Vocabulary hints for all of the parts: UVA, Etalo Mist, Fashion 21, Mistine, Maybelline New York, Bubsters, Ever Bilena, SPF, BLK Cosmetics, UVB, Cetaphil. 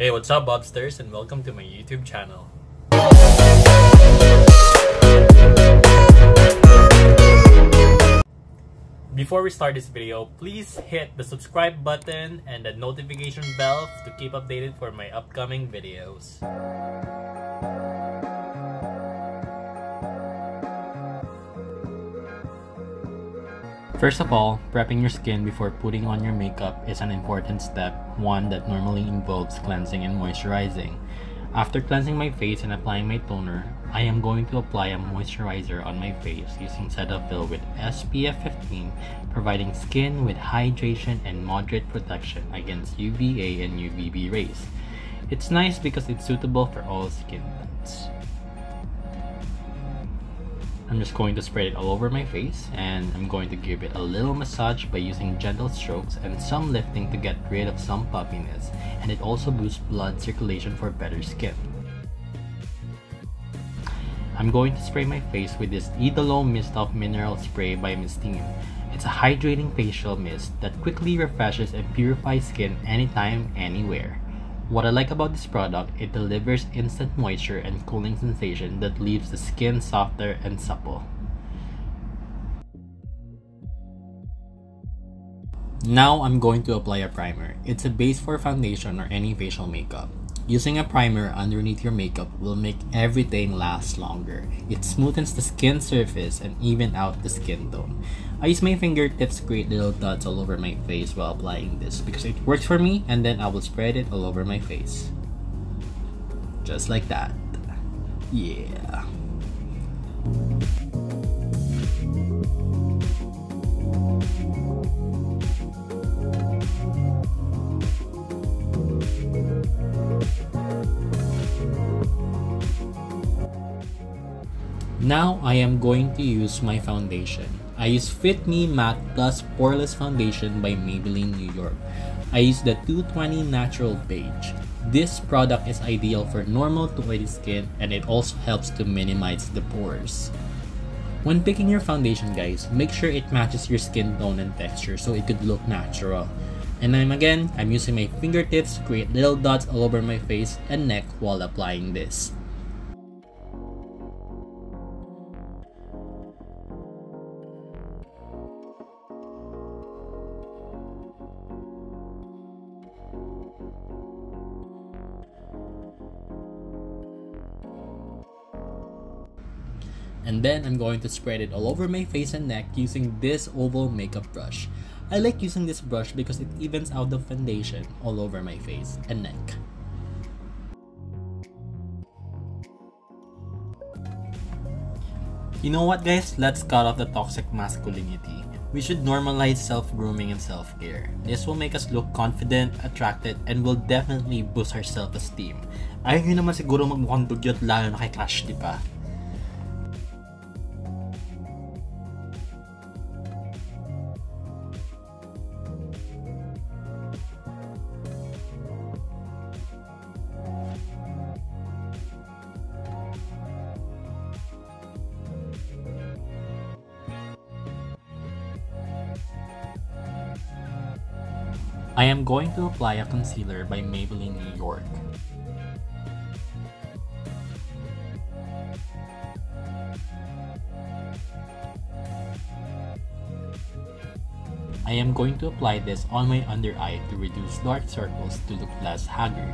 Hey, what's up, Bubsters, and welcome to my YouTube channel. Before we start this video, please hit the subscribe button and the notification bell to keep updated for my upcoming videos. First of all, prepping your skin before putting on your makeup is an important step, one that normally involves cleansing and moisturizing. After cleansing my face and applying my toner, I am going to apply a moisturizer on my face using Cetaphil with SPF 15, providing skin with hydration and moderate protection against UVA and UVB rays. It's nice because it's suitable for all skin tones. I'm just going to spread it all over my face, and I'm going to give it a little massage by using gentle strokes and some lifting to get rid of some puffiness, and it also boosts blood circulation for better skin. I'm going to spray my face with this Etalo Mist of Mineral Spray by Mistine. It's a hydrating facial mist that quickly refreshes and purifies skin anytime, anywhere. What I like about this product, it delivers instant moisture and cooling sensation that leaves the skin softer and supple. Now I'm going to apply a primer. It's a base for foundation or any facial makeup. Using a primer underneath your makeup will make everything last longer. It smoothens the skin surface and even out the skin tone. I use my fingertips to create little dots all over my face while applying this because it works for me, and then I will spread it all over my face. Just like that. Yeah. Now I am going to use my foundation. I use Fit Me Matte Plus Poreless Foundation by Maybelline New York. I use the 220 Natural Beige. This product is ideal for normal to oily skin, and it also helps to minimize the pores. When picking your foundation, guys, make sure it matches your skin tone and texture so it could look natural. And I'm using my fingertips to create little dots all over my face and neck while applying this. And then I'm going to spread it all over my face and neck using this oval makeup brush. I like using this brush because it evens out the foundation all over my face and neck. You know what, guys? Let's cut off the toxic masculinity. We should normalize self-grooming and self-care. This will make us look confident, attracted, and will definitely boost our self-esteem. Ayaw nyo naman siguro magmukhang dugyot lalo na kay crush, di ba? I am going to apply a concealer by Maybelline New York. I am going to apply this on my under eye to reduce dark circles to look less haggard.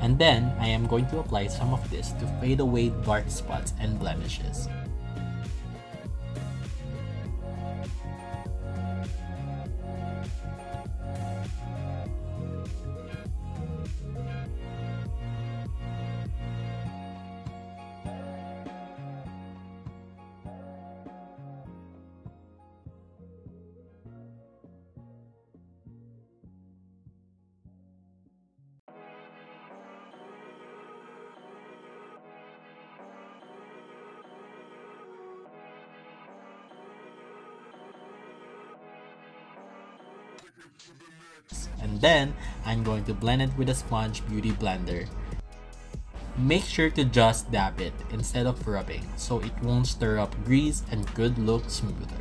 And then I am going to apply some of this to fade away dark spots and blemishes. And then I'm going to blend it with a sponge beauty blender. Make sure to just dab it instead of rubbing so it won't stir up grease and could look smoother.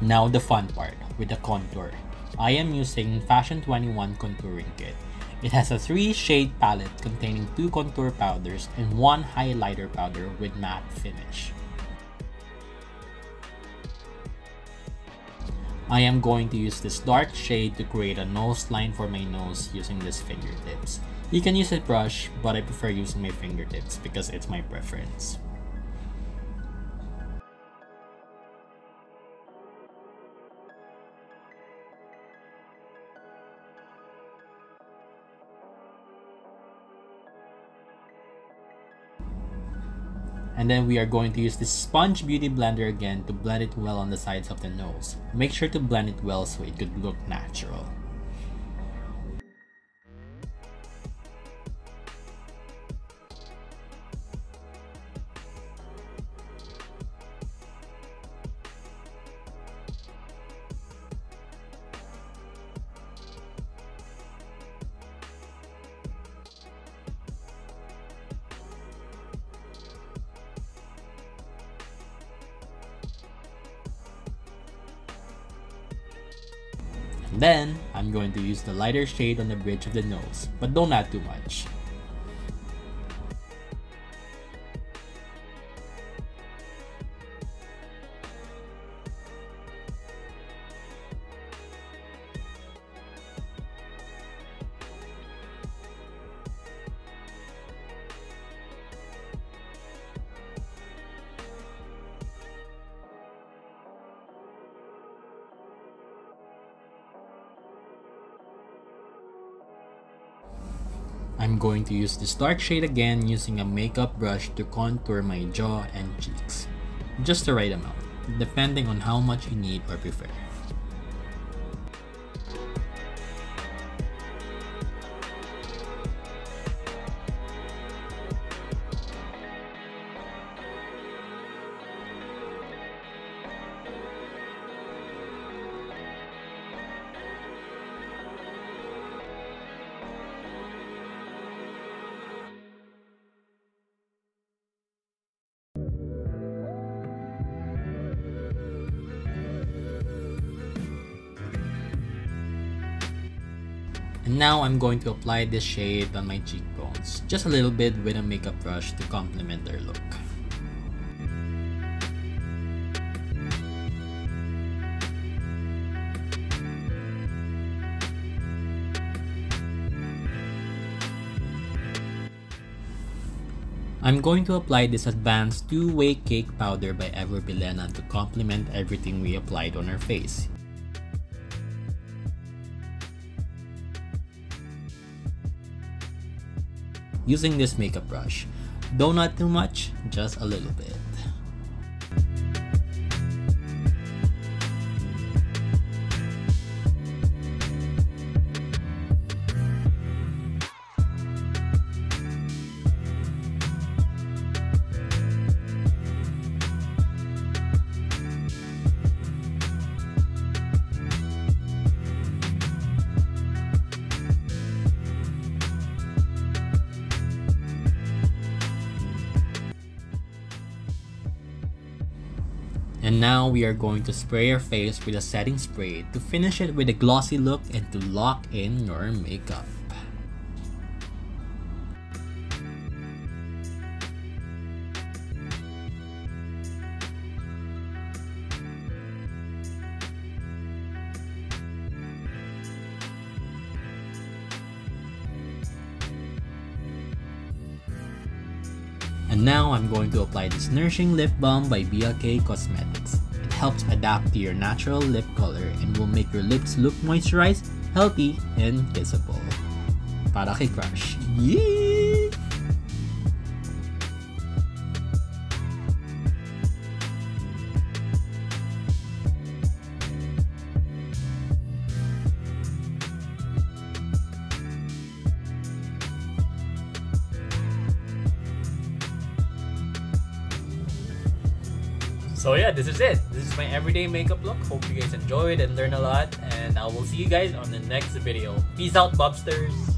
Now the fun part, with the contour. I am using Fashion 21 contouring kit. It has a 3-shade palette containing 2 contour powders and 1 highlighter powder with matte finish. I am going to use this dark shade to create a nose line for my nose using these fingertips. You can use a brush, but I prefer using my fingertips because it's my preference. And then we are going to use this sponge beauty blender again to blend it well on the sides of the nose. Make sure to blend it well so it could look natural. And then, I'm going to use the lighter shade on the bridge of the nose, but don't add too much. I'm going to use this dark shade again using a makeup brush to contour my jaw and cheeks. Just the right amount, depending on how much you need or prefer. And now I'm going to apply this shade on my cheekbones, just a little bit with a makeup brush to complement their look. I'm going to apply this advanced two-way cake powder by Ever Bilena to complement everything we applied on our face. Using this makeup brush, though not too much, just a little bit. And now we are going to spray your face with a setting spray to finish it with a glossy look and to lock in your makeup. And now I'm going to apply this nourishing lip balm by BLK Cosmetics. It helps adapt to your natural lip color and will make your lips look moisturized, healthy, and kissable. Para kay crush. Yee! So yeah, this is it. This is my everyday makeup look. Hope you guys enjoyed and learned a lot. And I will see you guys on the next video. Peace out, Bubsters!